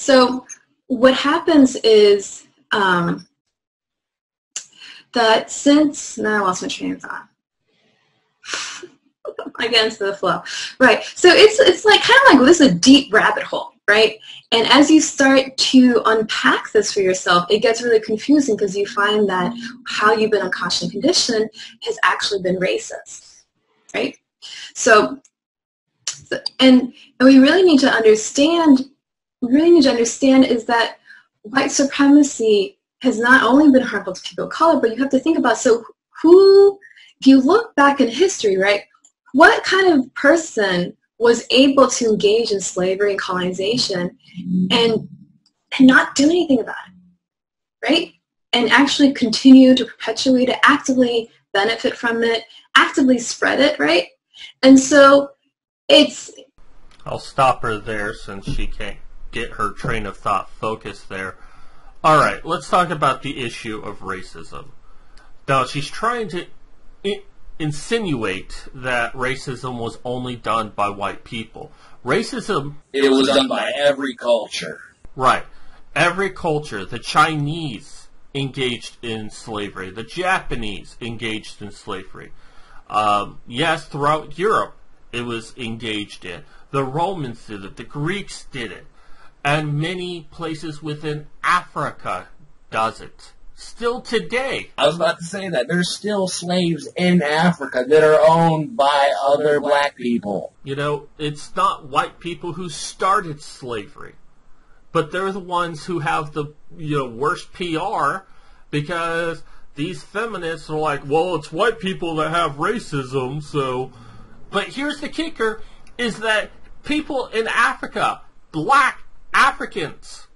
So what happens is that since, now I lost my train of thought. I get into the flow. Right. So it's like kind of like, well, this is a deep rabbit hole, right? And as you start to unpack this for yourself, it gets really confusing because you find that how you've been unconsciously conditioned has actually been racist, right? So we really need to understand, is that white supremacy has not only been harmful to people of color, but you have to think about, so who, if you look back in history, right, what kind of person was able to engage in slavery and colonization and not do anything about it, right? And actually continue to perpetuate it, actively benefit from it, actively spread it, right? And so it's... I'll stop her there since she can't get her train of thought focused there. All right, let's talk about the issue of racism. Now, she's trying to... insinuate that racism was only done by white people. Racism... It was done by every culture. Right. Every culture. The Chinese engaged in slavery. The Japanese engaged in slavery. Yes, throughout Europe it was engaged in. The Romans did it. The Greeks did it. And many places within Africa does it. Still today. I was about to say that. There's still slaves in Africa that are owned by other black people. You know, it's not white people who started slavery, but they're the ones who have the, you know, worst PR, because these feminists are like, well, it's white people that have racism, so... But here's the kicker, is that people in Africa, black Africans,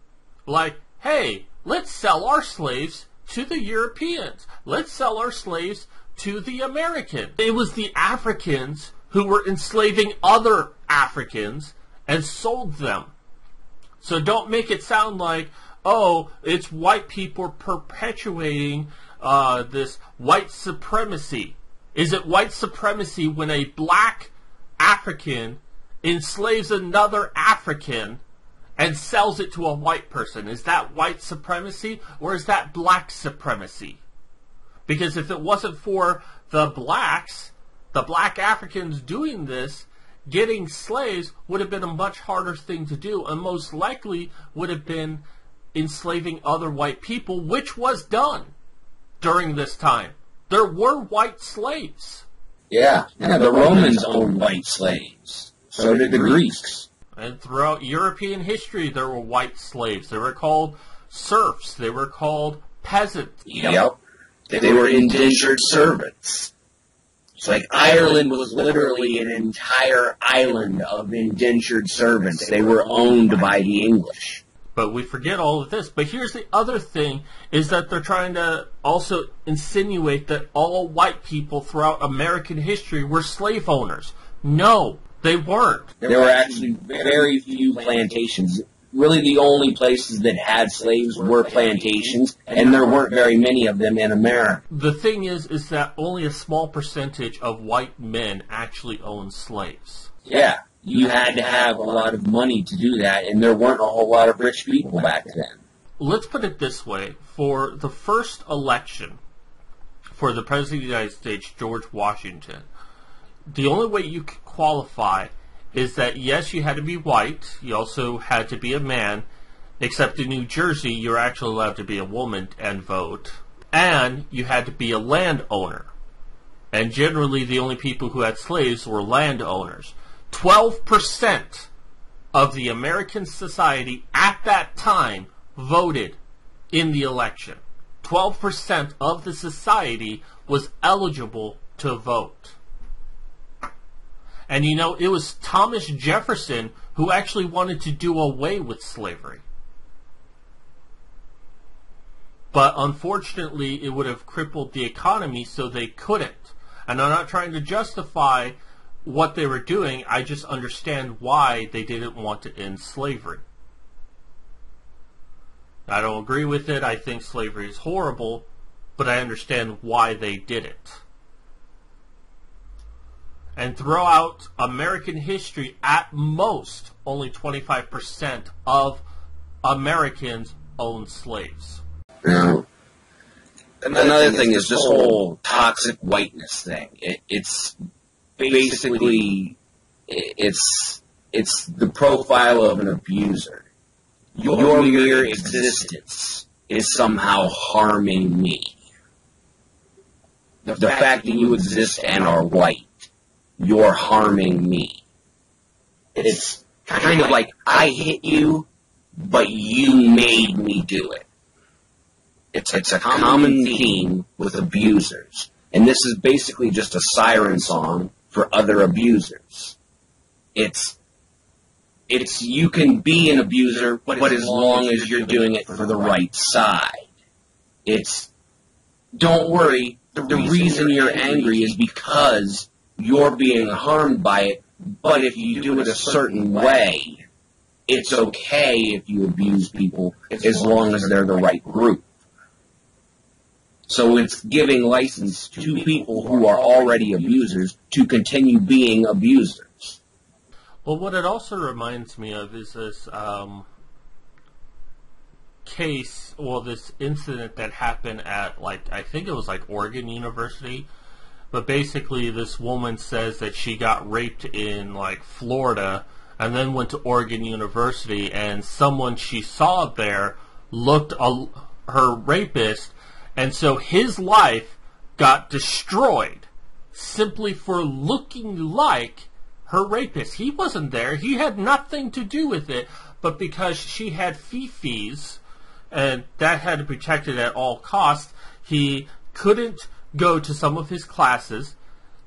like, hey, let's sell our slaves to the Europeans. Let's sell our slaves to the Americans. It was the Africans who were enslaving other Africans and sold them. So don't make it sound like, oh, it's white people perpetuating this white supremacy. Is it white supremacy when a black African enslaves another African and sells it to a white person? Is that white supremacy or is that black supremacy? Because if it wasn't for the blacks, the black Africans doing this, getting slaves would have been a much harder thing to do, and most likely would have been enslaving other white people, which was done during this time. There were white slaves. Yeah, yeah, the Romans owned white slaves. So did the Greeks. And throughout European history, there were white slaves. They were called serfs. They were called peasants. Yep. They were indentured servants. It's like Ireland was literally an entire island of indentured servants. They were owned by the English. But we forget all of this. But here's the other thing, is that they're trying to also insinuate that all white people throughout American history were slave owners. No. They weren't. There were actually very few plantations. Really the only places that had slaves were plantations, and there weren't very many of them in America. The thing is that only a small percentage of white men actually owned slaves. Yeah, you had to have a lot of money to do that, and there weren't a whole lot of rich people back then. Let's put it this way. For the first election for the President of the United States, George Washington, the only way you could qualify is that, yes, you had to be white, you also had to be a man, except in New Jersey you're actually allowed to be a woman and vote, and you had to be a landowner. And generally the only people who had slaves were landowners. 12% of the American society at that time voted in the election. 12% of the society was eligible to vote. And, you know, it was Thomas Jefferson who actually wanted to do away with slavery. But unfortunately, it would have crippled the economy, so they couldn't. And I'm not trying to justify what they were doing. I just understand why they didn't want to end slavery. I don't agree with it. I think slavery is horrible. But I understand why they did it. And throughout American history, at most, only 25% of Americans owned slaves. Yeah. Another thing is this whole toxic whiteness thing. It's basically, it's the profile of an abuser. Your mere existence is somehow harming me. The fact that you exist and are white, you're harming me. It's kind of like, I hit you, but you made me do it. It's a common theme with abusers. And this is basically just a siren song for other abusers. It's you can be an abuser, but as long as you're doing it for the right side. It's, don't worry, the reason you're angry is because you're being harmed by it, but if you do it a certain way, it's okay if you abuse people as long as they're the right group. So it's giving license to people who are already abusers to continue being abusers. Well, what it also reminds me of is this case, or this incident that happened at, like, I think it was like Oregon University. But basically this woman says that she got raped in like Florida and then went to Oregon University, and someone she saw there looked her rapist. And so his life got destroyed simply for looking like her rapist. He wasn't there. He had nothing to do with it. But because she had fifis, and that had to be protected at all costs, he couldn't go to some of his classes.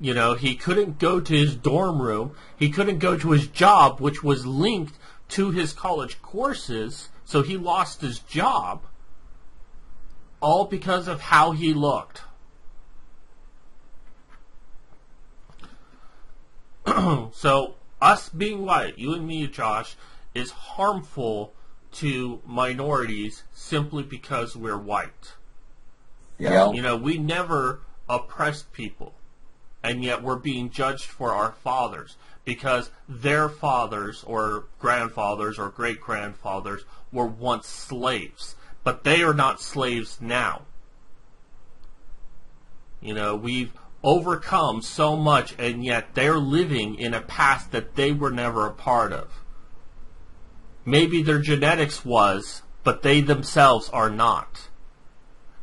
You know, he couldn't go to his dorm room. He couldn't go to his job, which was linked to his college courses. So he lost his job. All because of how he looked. So, us being white, you and me, Josh, is harmful to minorities simply because we're white. Yeah. You know, we never oppressed people, and yet we're being judged for our fathers because their fathers or grandfathers or great-grandfathers were once slaves. But they are not slaves now. You know, we've overcome so much, and yet they're living in a past that they were never a part of. Maybe their genetics was, but they themselves are not.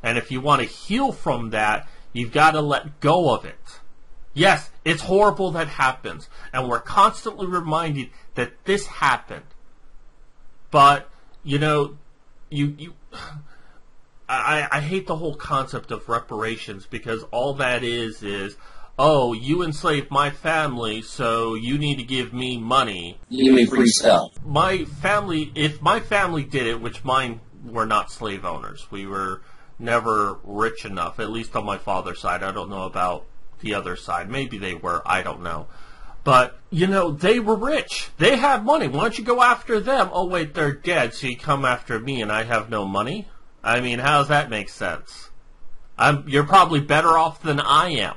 And if you want to heal from that, you've got to let go of it. Yes, it's horrible that happens, and we're constantly reminded that this happened. But, you know, I hate the whole concept of reparations, because all that is, oh, you enslaved my family, so you need to give me money. You mean free stuff. My family, if my family did it, which mine were not slave owners. We were never rich enough, at least on my father's side. I don't know about the other side. Maybe they were, I don't know. But, you know, they were rich. They had money. Why don't you go after them? Oh, wait, they're dead, so you come after me and I have no money? I mean, how does that make sense? You're probably better off than I am.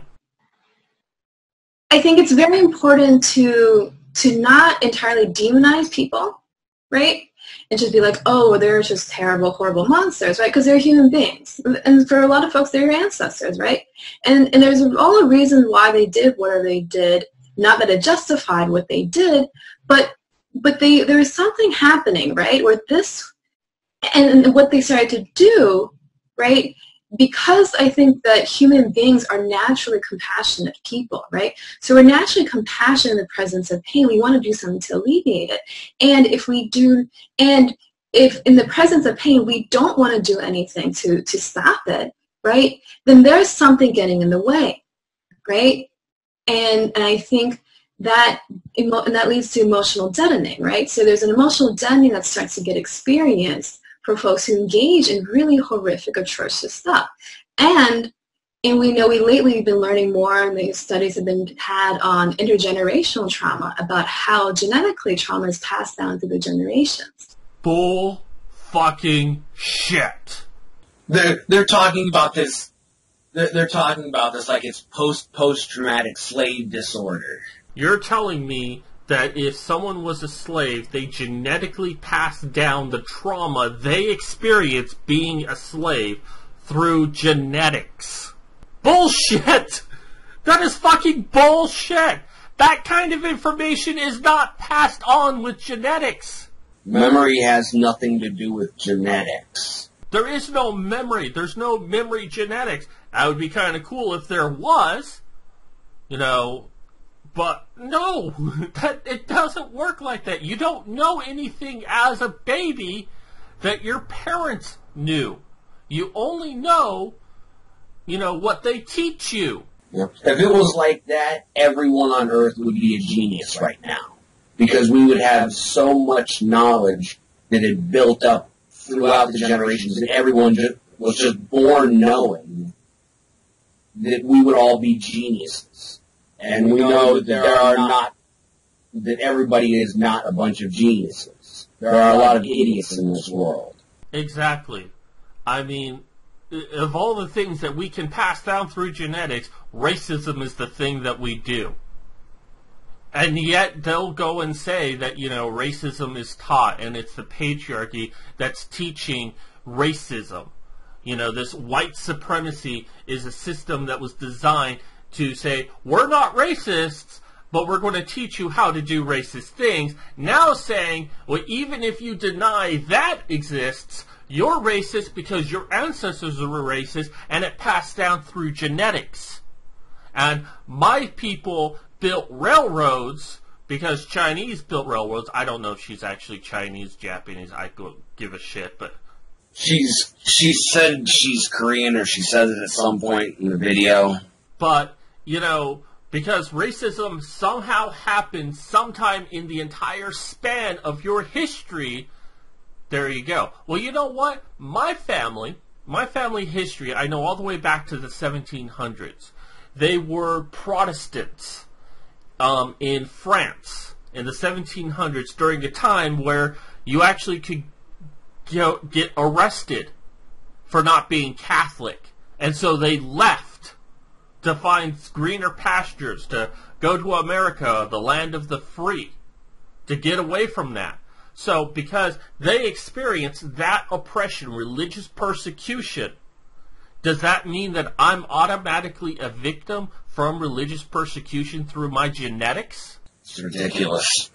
I think it's very important to not entirely demonize people, right? And just be like, oh, they're just terrible, horrible monsters, right? Because they're human beings. And for a lot of folks, they're your ancestors, right? And there's all a reason why they did whatever they did. Not that it justified what they did, but there was something happening, right? Where this, and what they started to do, right? Because I think that human beings are naturally compassionate people, right? So we're naturally compassionate in the presence of pain. We want to do something to alleviate it. And if we do, and if in the presence of pain, we don't want to do anything to stop it, right? Then there's something getting in the way, right? And I think that that leads to emotional deadening, right? So there's an emotional deadening that starts to get experienced for folks who engage in really horrific, atrocious stuff. And we know lately we've been learning more, and these studies have been had on intergenerational trauma about how genetically trauma is passed down through the generations. Bull fucking shit. They're talking about this. They're talking about this like it's post-traumatic slave disorder. You're telling me that if someone was a slave, they genetically passed down the trauma they experienced being a slave through genetics. Bullshit! That is fucking bullshit! That kind of information is not passed on with genetics. Memory has nothing to do with genetics. There is no memory. There's no memory genetics. That would be kind of cool if there was, you know, but no, that, it doesn't work like that. You don't know anything as a baby that your parents knew. You only know, you know, what they teach you. Yep. If it was like that, everyone on Earth would be a genius right now. Because we would have so much knowledge that had built up throughout the generations, and everyone was just born knowing that we would all be geniuses. And we know that that everybody is not a bunch of geniuses. There are a lot of idiots in this world. Exactly. I mean, of all the things that we can pass down through genetics, racism is the thing that we do. And yet they'll go and say that, you know, racism is taught and it's the patriarchy that's teaching racism. You know, this white supremacy is a system that was designed to say, we're not racists, but we're going to teach you how to do racist things. Now saying, well, even if you deny that exists, you're racist because your ancestors were racist and it passed down through genetics. And my people built railroads because Chinese built railroads. I don't know if she's actually Chinese, Japanese. I don't give a shit, but... She said she's Korean, or she says it at some point in the video. But, you know, because racism somehow happened sometime in the entire span of your history... There you go. Well, you know what? My family history, I know all the way back to the 1700s. They were Protestants in France in the 1700s during a time where you actually could, you know, get arrested for not being Catholic. And so they left to find greener pastures, to go to America, the land of the free, to get away from that. So, because they experienced that oppression, religious persecution, does that mean that I'm automatically a victim from religious persecution through my genetics? It's ridiculous.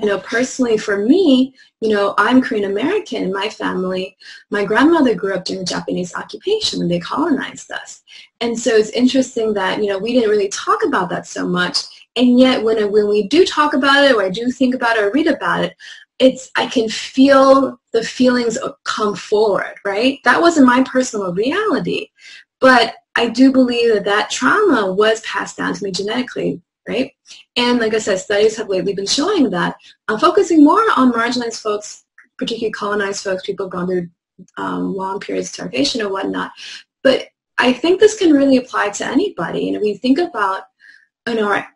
You know, personally for me, you know, I'm Korean American in my family. My grandmother grew up during the Japanese occupation when they colonized us. And so it's interesting that, you know, we didn't really talk about that so much. And yet, when we do talk about it, or I do think about it, or read about it, I can feel the feelings come forward, right? That wasn't my personal reality, but I do believe that that trauma was passed down to me genetically, right? And like I said, studies have lately been showing that. I'm focusing more on marginalized folks, particularly colonized folks, people who've gone through long periods of starvation or whatnot. But I think this can really apply to anybody. And if we think about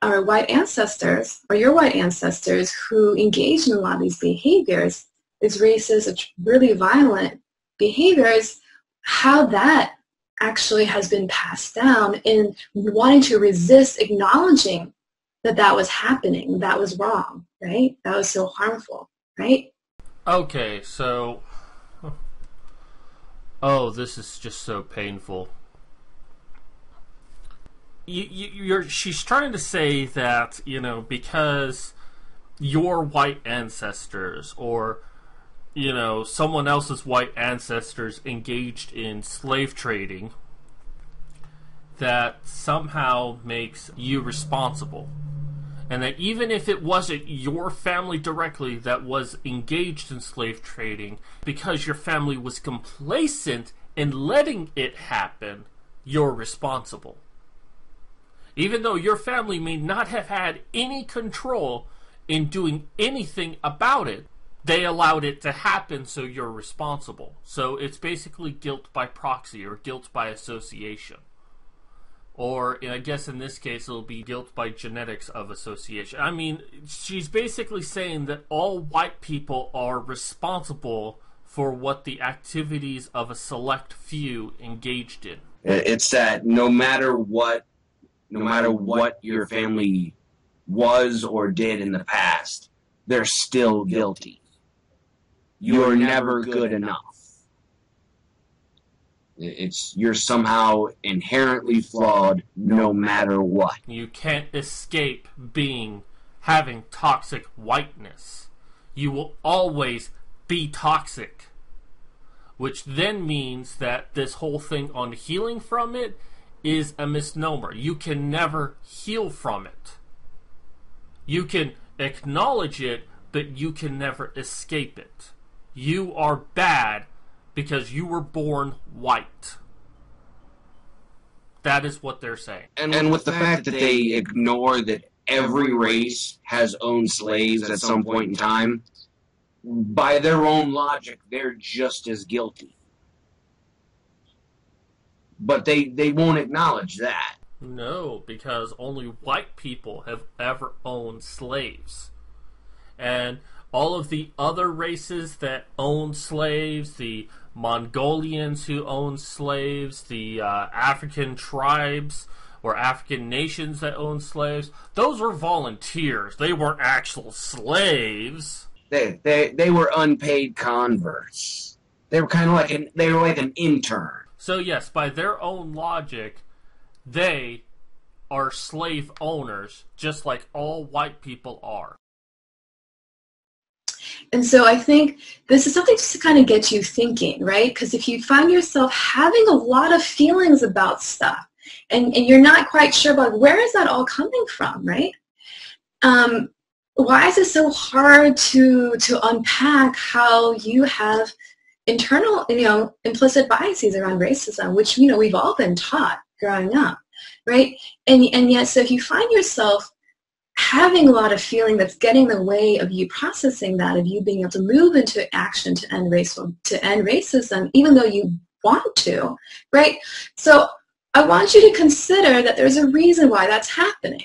our white ancestors, or your white ancestors, who engaged in a lot of these behaviors, these racist, really violent behaviors, how that actually has been passed down in wanting to resist acknowledging that that was happening, that was wrong, right? That was so harmful, right? Okay, so... Oh, this is just so painful. She's trying to say that, you know, because your white ancestors or, you know, someone else's white ancestors engaged in slave trading, that somehow makes you responsible. And that even if it wasn't your family directly that was engaged in slave trading, because your family was complacent in letting it happen, you're responsible. Even though your family may not have had any control in doing anything about it, they allowed it to happen, so you're responsible. So it's basically guilt by proxy or guilt by association. Or, I guess in this case, it'll be guilt by genetics of association. I mean, she's basically saying that all white people are responsible for what the activities of a select few engaged in. It's that no matter what your family was or did in the past, they're still guilty. You're never good enough. You're somehow inherently flawed no matter what. You can't escape having toxic whiteness. You will always be toxic. Which then means that this whole thing on healing from it is a misnomer. You can never heal from it. You can acknowledge it, but you can never escape it. You are bad because you were born white. That is what they're saying. And with the fact that they ignore that every race has owned slaves at some point in time, by their own logic, they're just as guilty. But they won't acknowledge that. No, because only white people have ever owned slaves. And all of the other races that owned slaves, the Mongolians who owned slaves, the African tribes or African nations that owned slaves, those were volunteers. They weren't actual slaves. They were unpaid converts. They were kind of like an intern. So yes, by their own logic, they are slave owners, just like all white people are. And so I think this is something just to kind of get you thinking, right? Because if you find yourself having a lot of feelings about stuff, and you're not quite sure about where is that all coming from, right? Why is it so hard to unpack how you have internal, implicit biases around racism, which, we've all been taught growing up, right? And yet, so if you find yourself having a lot of feeling that's getting in the way of you processing that, of you being able to move into action to end racism, even though you want to, right? So I want you to consider that there's a reason why that's happening.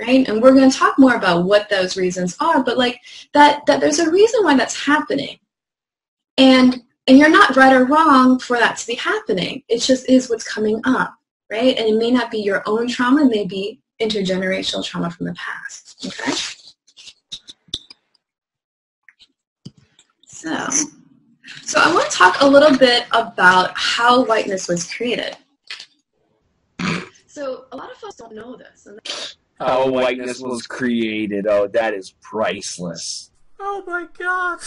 Right? And we're going to talk more about what those reasons are, but like that there's a reason why that's happening. And you're not right or wrong for that to be happening. It just is what's coming up, right? And it may not be your own trauma, it may be intergenerational trauma from the past, okay? So I want to talk a little bit about how whiteness was created. So a lot of folks don't know this. How whiteness was created. Oh, that is priceless. Oh my God.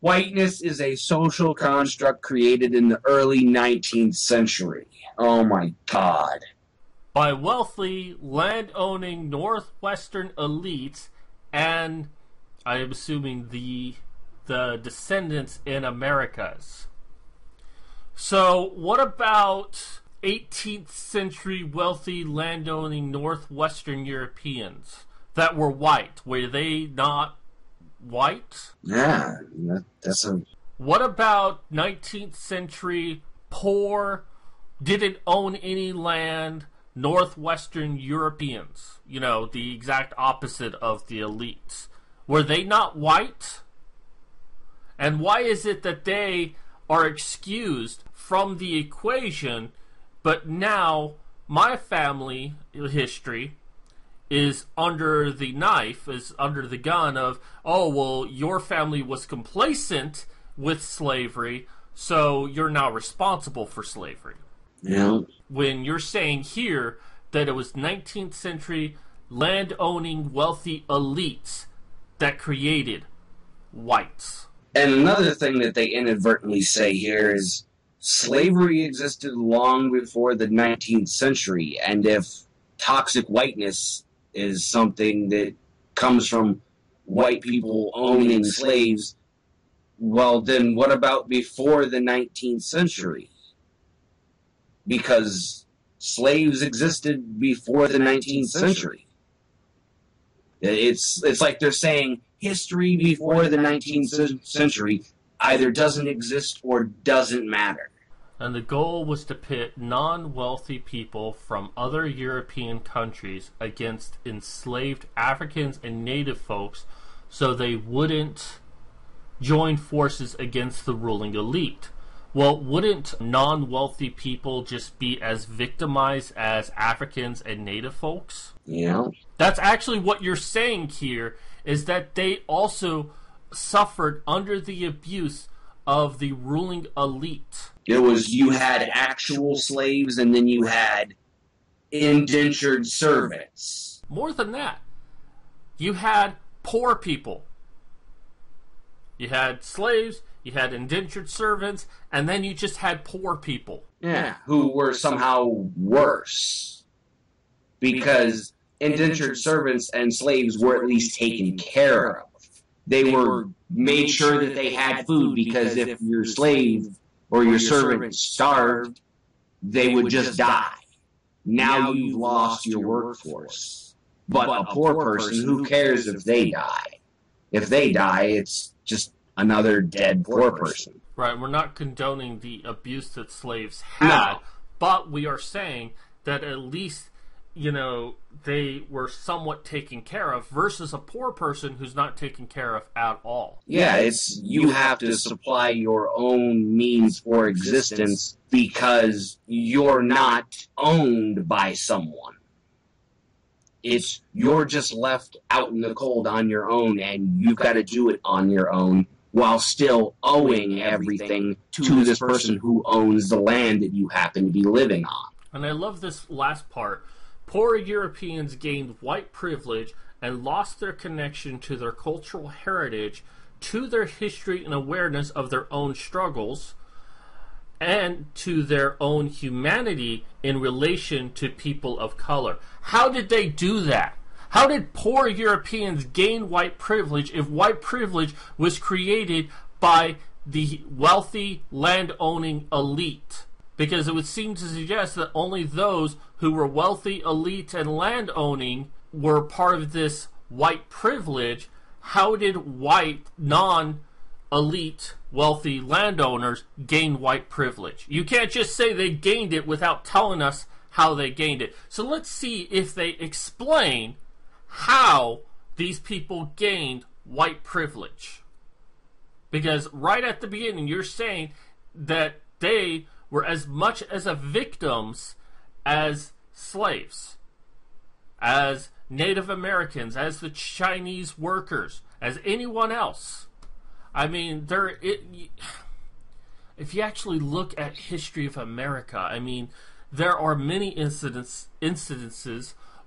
Whiteness is a social construct created in the early 19th century. Oh my God. By wealthy, land-owning Northwestern elites and, I am assuming, the descendants in Americas. So what about 18th century wealthy landowning Northwestern Europeans that were white? Were they not white? Yeah, that's a... What about 19th century poor, didn't own any land, Northwestern Europeans? You know, the exact opposite of the elites. Were they not white? And why is it that they are excused from the equation? But now, my family history is under the knife, is under the gun of, oh, well, your family was complacent with slavery, so you're now responsible for slavery. Yeah. When you're saying here that it was 19th century land-owning wealthy elites that created whites. And another thing that they inadvertently say here is, slavery existed long before the 19th century, and if toxic whiteness is something that comes from white people owning slaves, well, then what about before the 19th century? Because slaves existed before the 19th century. It's like they're saying history before the 19th century either doesn't exist or doesn't matter. And the goal was to pit non-wealthy people from other European countries against enslaved Africans and native folks so they wouldn't join forces against the ruling elite. Well, wouldn't non-wealthy people just be as victimized as Africans and Native folks? Yeah. That's actually what you're saying here, is that they also suffered under the abuse of the ruling elite. It was, you had actual slaves and then you had indentured servants. More than that, you had poor people. You had slaves, you had indentured servants, and then you just had poor people. Yeah, who were somehow worse. Because indentured servants and slaves were at least taken care of. They were made sure that they had food, because if your slave or your servant starved, they would just die. Now you've lost your workforce. But a poor person, who cares if they die? If they die, it's just another dead poor person. Right, we're not condoning the abuse that slaves had, no, but we are saying that at least, you know, they were somewhat taken care of versus a poor person who's not taken care of at all. Yeah, it's, you have to supply your own means for existence because you're not owned by someone. It's, you're just left out in the cold on your own, and you've got to do it on your own while still owing everything to this person who owns the land that you happen to be living on. And I love this last part. Poor Europeans gained white privilege and lost their connection to their cultural heritage, to their history and awareness of their own struggles, and to their own humanity in relation to people of color. How did they do that? How did poor Europeans gain white privilege if white privilege was created by the wealthy land-owning elite? Because it would seem to suggest that only those who were wealthy, elite, and land-owning were part of this white privilege. How did white, non-elite, wealthy landowners gain white privilege? You can't just say they gained it without telling us how they gained it. So let's see if they explain how these people gained white privilege. Because right at the beginning, you're saying that they were as much as a victims as slaves, as Native Americans, as the Chinese workers, as anyone else. I mean, if you actually look at history of America, I mean, there are many incidences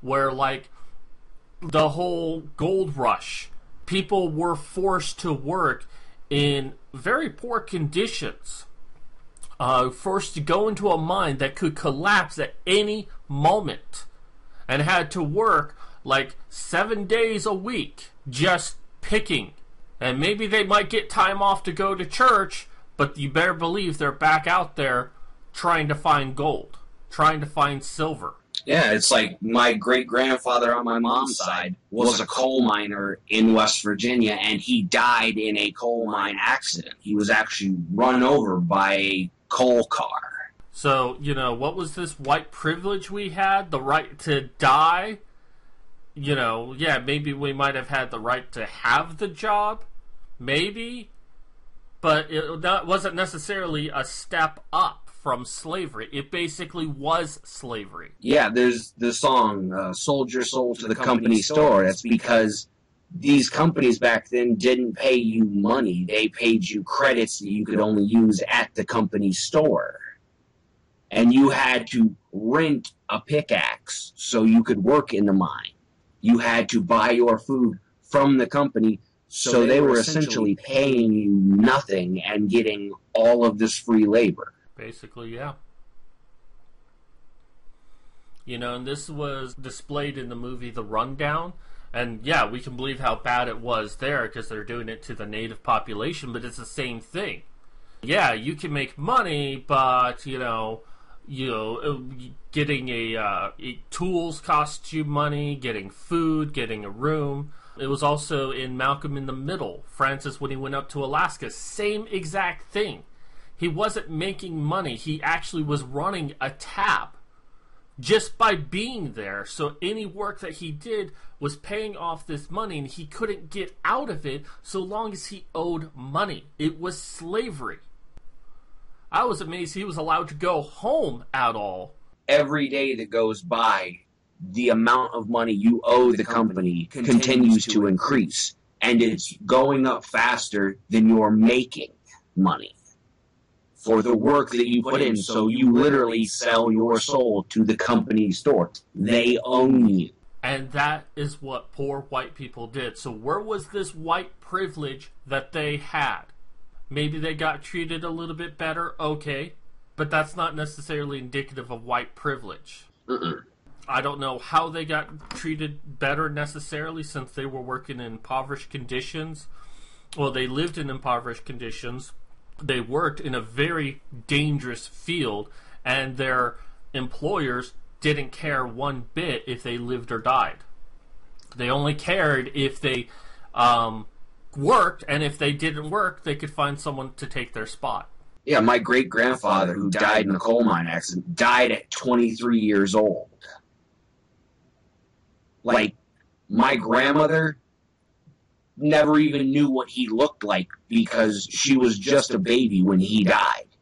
where, like, the whole gold rush, people were forced to work in very poor conditions. Forced to go into a mine that could collapse at any moment, and had to work like 7 days a week just picking. And maybe they might get time off to go to church, but you better believe they're back out there trying to find gold, trying to find silver. Yeah, it's like my great-grandfather on my mom's side was a coal miner in West Virginia, and he died in a coal mine accident. He was actually run over by a coal car. So, you know, what was this white privilege we had? The right to die? You know, yeah, maybe we might have had the right to have the job. Maybe. But that wasn't necessarily a step up from slavery. It basically was slavery. Yeah, there's the song, Sold Your Soul to the Company Store. That's because these companies back then didn't pay you money. They paid you credits that you could only use at the company store. And you had to rent a pickaxe so you could work in the mine. You had to buy your food from the company. So they were essentially paying you nothing and getting all of this free labor. Basically, yeah. You know, and this was displayed in the movie The Rundown. And yeah, we can believe how bad it was there because they're doing it to the native population, but it's the same thing. Yeah, you can make money, but, you know getting tools costs you money, getting food, getting a room. It was also in Malcolm in the Middle, Francis, when he went up to Alaska. Same exact thing. He wasn't making money. He actually was running a tab just by being there. So any work that he did was paying off this money, and he couldn't get out of it so long as he owed money. It was slavery. I was amazed he was allowed to go home at all. Every day that goes by, the amount of money you owe the company continues to increase, and it's going up faster than you're making money for the work that you put in. So you literally sell your soul to the company store. They own you. And that is what poor white people did. So where was this white privilege that they had? Maybe they got treated a little bit better, okay, but that's not necessarily indicative of white privilege. I don't know how they got treated better necessarily, since they were working in impoverished conditions. Well, they lived in impoverished conditions. They worked in a very dangerous field, and their employers didn't care one bit if they lived or died. They only cared if they worked, and if they didn't work, they could find someone to take their spot. Yeah, my great-grandfather, who died in a coal mine accident, died at 23 years old. Like, my grandmother never even knew what he looked like because she was just a baby when he died.